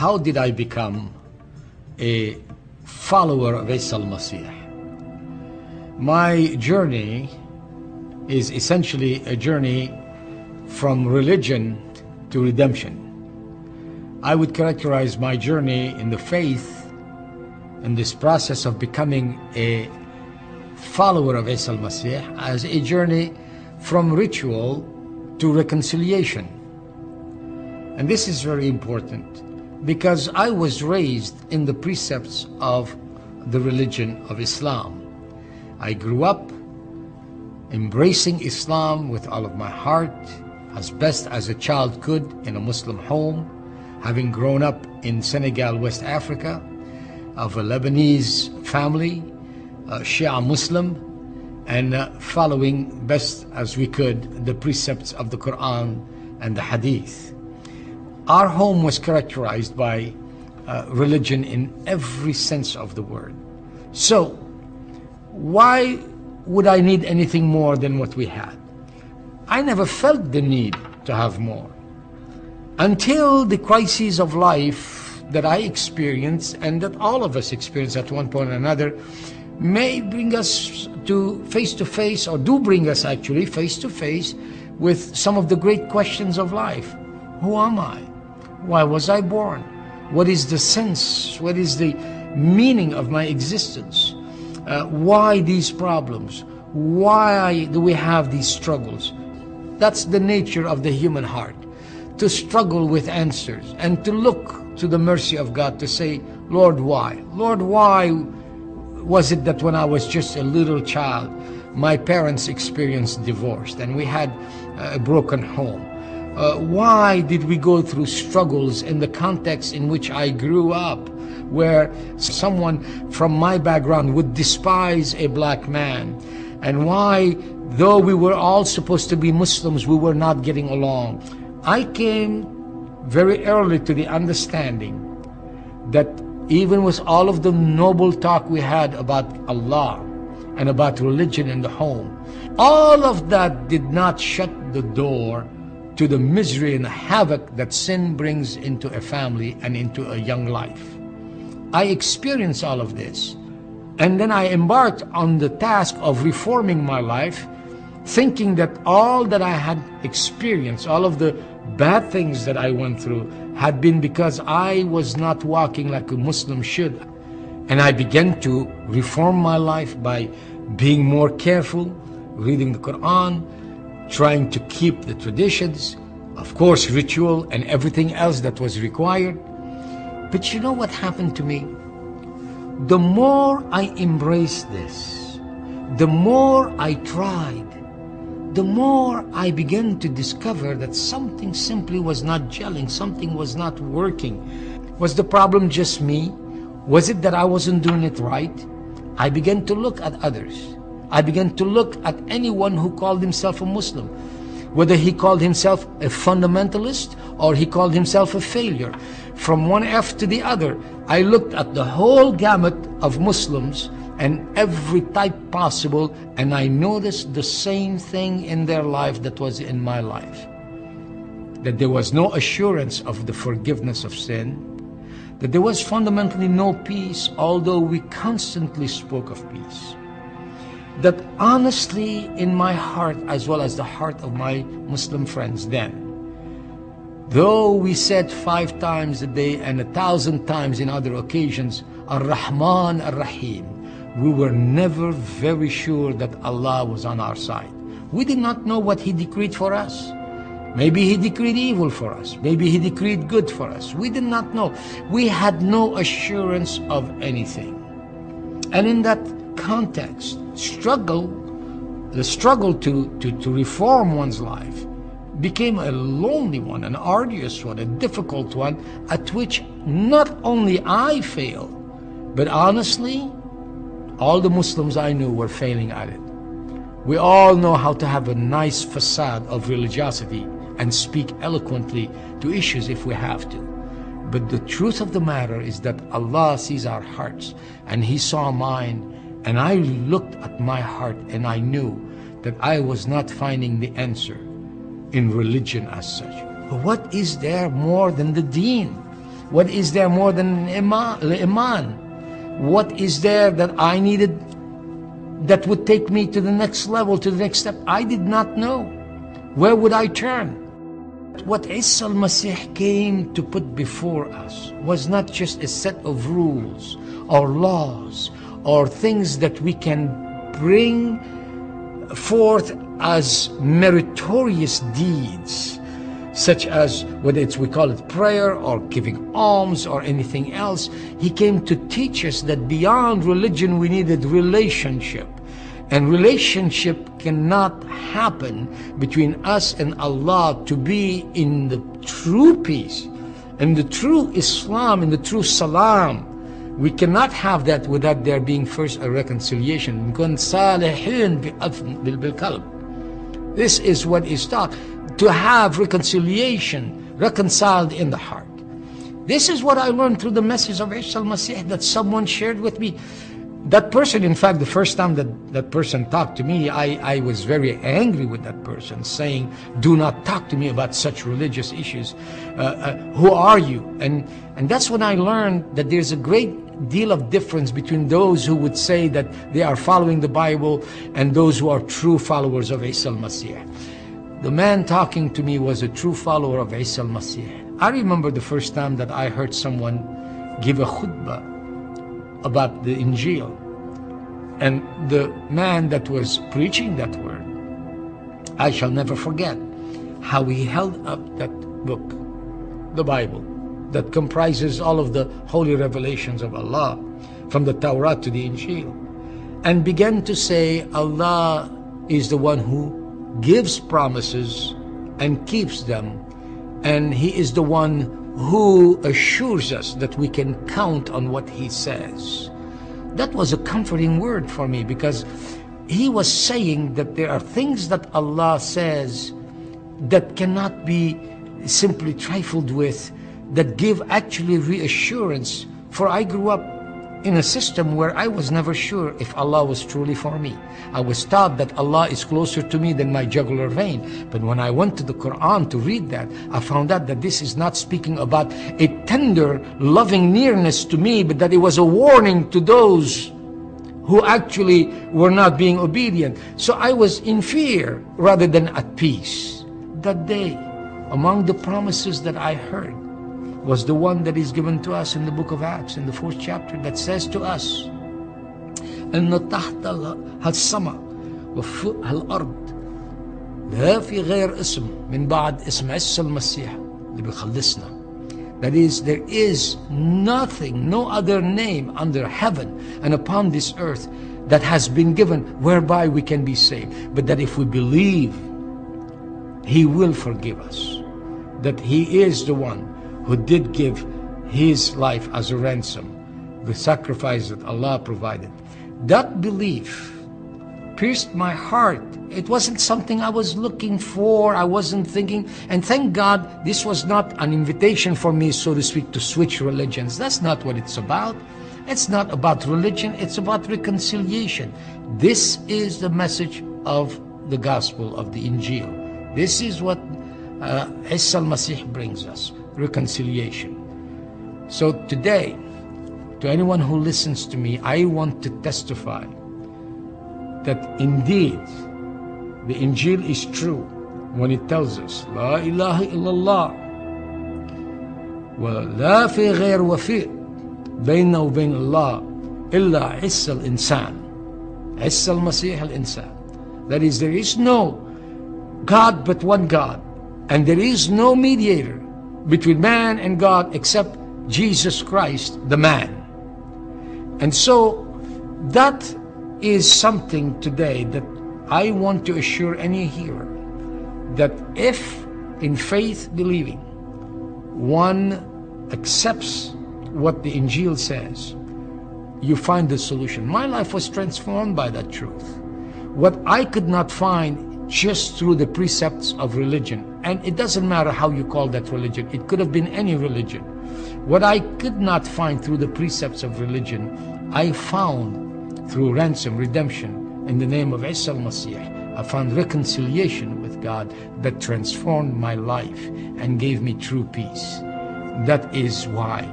how did I become a follower of Isa al-Masih? My journey is essentially a journey from religion to redemption. I would characterize my journey in the faith and this process of becoming a follower of Isa al-Masih as a journey from ritual to reconciliation. And this is very important because I was raised in the precepts of the religion of Islam. I grew up embracing Islam with all of my heart as best as a child could in a Muslim home, having grown up in Senegal, West Africa, of a Lebanese family, Shia Muslim, and following best as we could the precepts of the Quran and the Hadith. Our home was characterized by religion in every sense of the word. So why would I need anything more than what we had? I never felt the need to have more until the crises of life that I experienced and that all of us experience at one point or another may bring us to face-to-face, or do bring us actually face-to-face with some of the great questions of life. Who am I? Why was I born? What is the sense? What is the meaning of my existence? Why these problems? Why do we have these struggles? That's the nature of the human heart, to struggle with answers and to look to the mercy of God to say, Lord, why? Lord, why was it that when I was just a little child, my parents experienced divorce and we had a broken home? Why did we go through struggles in the context in which I grew up, where someone from my background would despise a black man? And why, though we were all supposed to be Muslims, we were not getting along? I came very early to the understanding that even with all of the noble talk we had about Allah and about religion in the home, all of that did not shut the door to the misery and the havoc that sin brings into a family and into a young life. I experienced all of this, and then I embarked on the task of reforming my life, thinking that all that I had experienced, all of the bad things that I went through, had been because I was not walking like a Muslim should. And I began to reform my life by being more careful, reading the Quran, trying to keep the traditions, of course ritual and everything else that was required. But you know what happened to me? The more I embraced this, the more I tried, the more I began to discover that something simply was not gelling, something was not working. Was the problem just me? Was it that I wasn't doing it right? I began to look at others. I began to look at anyone who called himself a Muslim, whether he called himself a fundamentalist or he called himself a failure. From one F to the other, I looked at the whole gamut of Muslims and every type possible, and I noticed the same thing in their life that was in my life. That there was no assurance of the forgiveness of sin, that there was fundamentally no peace, although we constantly spoke of peace. That honestly, in my heart, as well as the heart of my Muslim friends then, though we said 5 times a day and 1,000 times in other occasions, Ar-Rahman, Ar-Rahim, we were never very sure that Allah was on our side. We did not know what He decreed for us. Maybe He decreed evil for us. Maybe He decreed good for us. We did not know. We had no assurance of anything. And in that context, the struggle to reform one's life became a lonely one, an arduous one, a difficult one, at which not only I failed, but honestly, all the Muslims I knew were failing at it. We all know how to have a nice facade of religiosity and speak eloquently to issues if we have to. But the truth of the matter is that Allah sees our hearts, and He saw mine, and I looked at my heart and I knew that I was not finding the answer in religion as such. But what is there more than the deen? What is there more than iman? What is there that I needed that would take me to the next level, to the next step? I did not know. Where would I turn? What Isa al-Masih came to put before us was not just a set of rules or laws or things that we can bring forth as meritorious deeds, such as whether it's, we call it prayer or giving alms or anything else. He came to teach us that beyond religion we needed relationship. And relationship cannot happen between us and Allah to be in the true peace, in the true Islam, in the true Salaam. We cannot have that without there being first a reconciliation. This is what is taught, to have reconciliation, reconciled in the heart. This is what I learned through the message of Isa al-Masih that someone shared with me. That person, in fact, the first time that person talked to me, I was very angry with that person, saying, do not talk to me about such religious issues. Who are you? And that's when I learned that there's a great deal of difference between those who would say that they are following the Bible and those who are true followers of Isa al-Masih. The man talking to me was a true follower of Isa al-Masih. I remember the first time that I heard someone give a khutbah about the Injil, and the man that was preaching that word, I shall never forget how he held up that book, the Bible, that comprises all of the holy revelations of Allah, from the Taurat to the Injil, and began to say, Allah is the one who gives promises and keeps them, and He is the one who assures us that we can count on what He says. That was a comforting word for me, because he was saying that there are things that Allah says that cannot be simply trifled with, that give actually reassurance. For I grew up in a system where I was never sure if Allah was truly for me. I was taught that Allah is closer to me than my jugular vein. But when I went to the Quran to read that, I found out that this is not speaking about a tender, loving nearness to me, but that it was a warning to those who actually were not being obedient. So I was in fear rather than at peace. That day, among the promises that I heard, was the one that is given to us in the Book of Acts, in the 4th chapter, that says to us, that is, there is nothing, no other name under heaven and upon this earth that has been given whereby we can be saved, but that if we believe, He will forgive us, that He is the one who did give His life as a ransom, the sacrifice that Allah provided. That belief pierced my heart. It wasn't something I was looking for, I wasn't thinking, and thank God this was not an invitation for me, so to speak, to switch religions. That's not what it's about. It's not about religion, it's about reconciliation. This is the message of the Gospel, of the Injil. This is what Isa al-Masih brings us. Reconciliation. So today, to anyone who listens to me, I want to testify that indeed the Injil is true when it tells us La ilaha illallah wa la fi ghayr wafi bayna wa bayna Allah illa Isa al-Insan, Isa al-Masih al-Insan. That is, there is no God but one God, and there is no mediator between man and God except Jesus Christ, the man. And so that is something today that I want to assure any hearer, that if in faith believing one accepts what the Injil says, you find the solution. My life was transformed by that truth. What I could not find just through the precepts of religion, and it doesn't matter how you call that religion, it could have been any religion. What I could not find through the precepts of religion, I found through ransom, redemption, in the name of Isa al-Masih. I found reconciliation with God that transformed my life and gave me true peace. That is why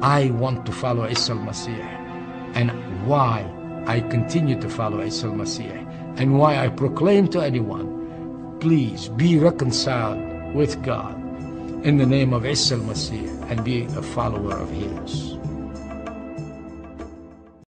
I want to follow Isa al-Masih, and why I continue to follow Isa al-Masih, and why I proclaim to anyone, please be reconciled with God in the name of Isa al-Masih and be a follower of His.